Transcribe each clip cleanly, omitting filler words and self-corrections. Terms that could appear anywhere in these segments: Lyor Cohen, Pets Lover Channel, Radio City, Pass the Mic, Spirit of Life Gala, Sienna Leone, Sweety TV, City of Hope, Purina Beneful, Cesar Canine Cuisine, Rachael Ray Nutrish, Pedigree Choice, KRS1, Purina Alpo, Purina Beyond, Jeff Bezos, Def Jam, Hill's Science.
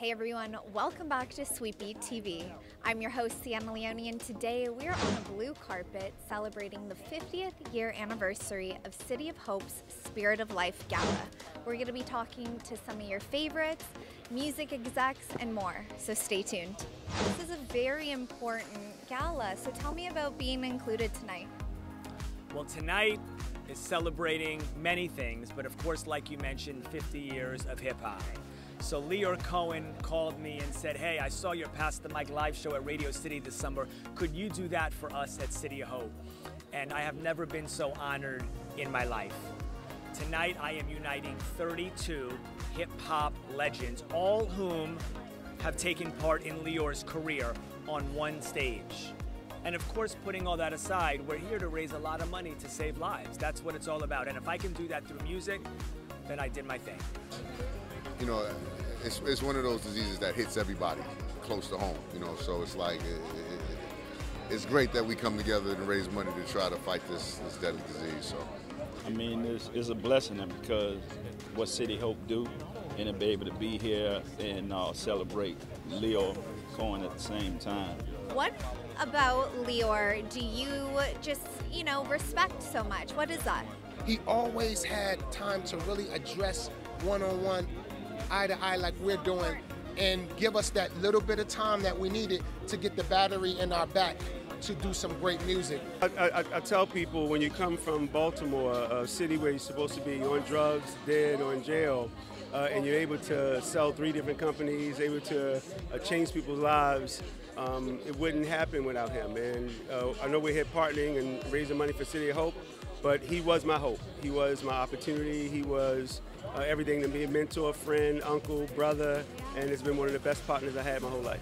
Hey everyone, welcome back to Sweety TV. I'm your host Sienna Leone, and today we're on a blue carpet celebrating the 50th year anniversary of City of Hope's Spirit of Life Gala. We're going to be talking to some of your favorites, music execs, and more, so stay tuned. This is a very important gala, so tell me about being included tonight. Well, tonight is celebrating many things, but of course, like you mentioned, 50 years of hip-hop. So Lyor Cohen called me and said, hey, I saw your Pass the Mic live show at Radio City this summer. Could you do that for us at City of Hope? And I have never been so honored in my life. Tonight, I am uniting 32 hip-hop legends, all whom have taken part in Lyor's career on one stage. And of course, putting all that aside, we're here to raise a lot of money to save lives. That's what it's all about. And if I can do that through music, then I did my thing. You know, it's one of those diseases that hits everybody close to home, you know, so it's like, it's great that we come together and raise money to try to fight this deadly disease, so. I mean, it's a blessing because what City Hope do, and to be able to be here and celebrate Lyor Cohen at the same time. What about Lyor do you just, you know, respect so much? What is that? He always had time to really address one-on-one, eye-to-eye like we're doing, and give us that little bit of time that we needed to get the battery in our back to do some great music. I tell people, when you come from Baltimore, a city where you're supposed to be on drugs, dead, or in jail, and you're able to sell 3 different companies, able to change people's lives, it wouldn't happen without him. And I know we're here partnering and raising money for City of Hope, but he was my hope. He was my opportunity. He was everything to me, a mentor, friend, uncle, brother, and it's been one of the best partners I had my whole life.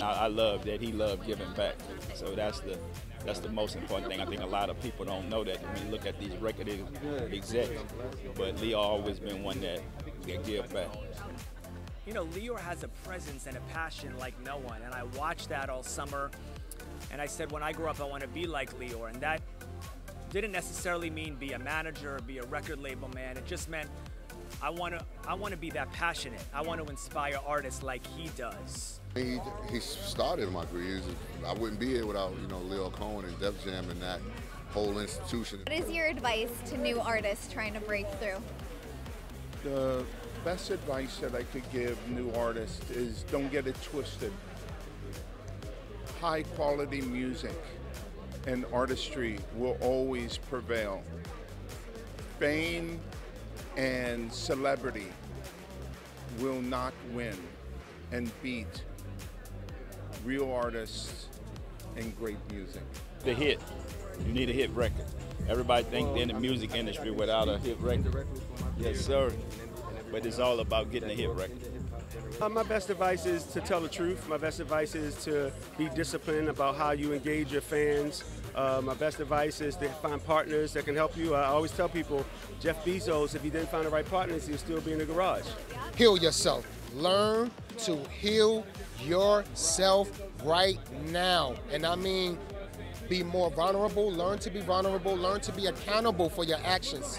I love that he loved giving back, so that's the most important thing. I think a lot of people don't know that when you look at these record execs, but Lyor always been one that give back. You know, Lyor has a presence and a passion like no one, and I watched that all summer, and I said, when I grow up, I want to be like Lyor, and that didn't necessarily mean be a manager or be a record label man. It just meant I want to be that passionate. I want to inspire artists like he does. He started my career. I wouldn't be here without, you know, Lyor Cohen and Def Jam and that whole institution. What is your advice to new artists trying to break through? The best advice that I could give new artists is don't get it twisted. High quality music and artistry will always prevail. Fame and celebrity will not win and beat real artists and great music. The hit, you need a hit record. Everybody think they're in the music industry without a hit record. Yes, sir. But it's all about getting a hit record. My best advice is to tell the truth. My best advice is to be disciplined about how you engage your fans. My best advice is to find partners that can help you. I always tell people, Jeff Bezos, if he didn't find the right partners, he'll still be in the garage. Heal yourself. Learn to heal yourself right now. And I mean, be more vulnerable, learn to be accountable for your actions.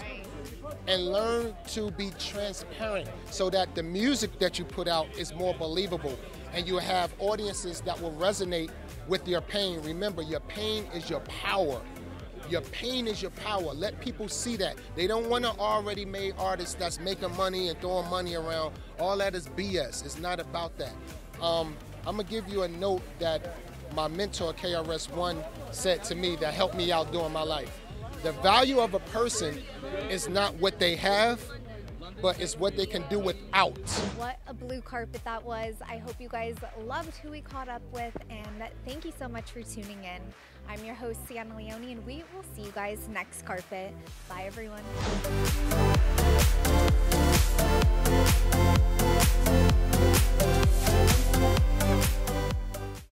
And learn to be transparent so that the music that you put out is more believable and you have audiences that will resonate with your pain. Remember, your pain is your power. Your pain is your power. Let people see that. They don't want an already made artist that's making money and throwing money around. All that is BS. It's not about that. I'm gonna give you a note that my mentor, KRS1, said to me that helped me out during my life. The value of a person is not what they have, but it's what they can do without. What a blue carpet that was. I hope you guys loved who we caught up with, and thank you so much for tuning in. I'm your host, Sienna Leone, and we will see you guys next carpet. Bye, everyone.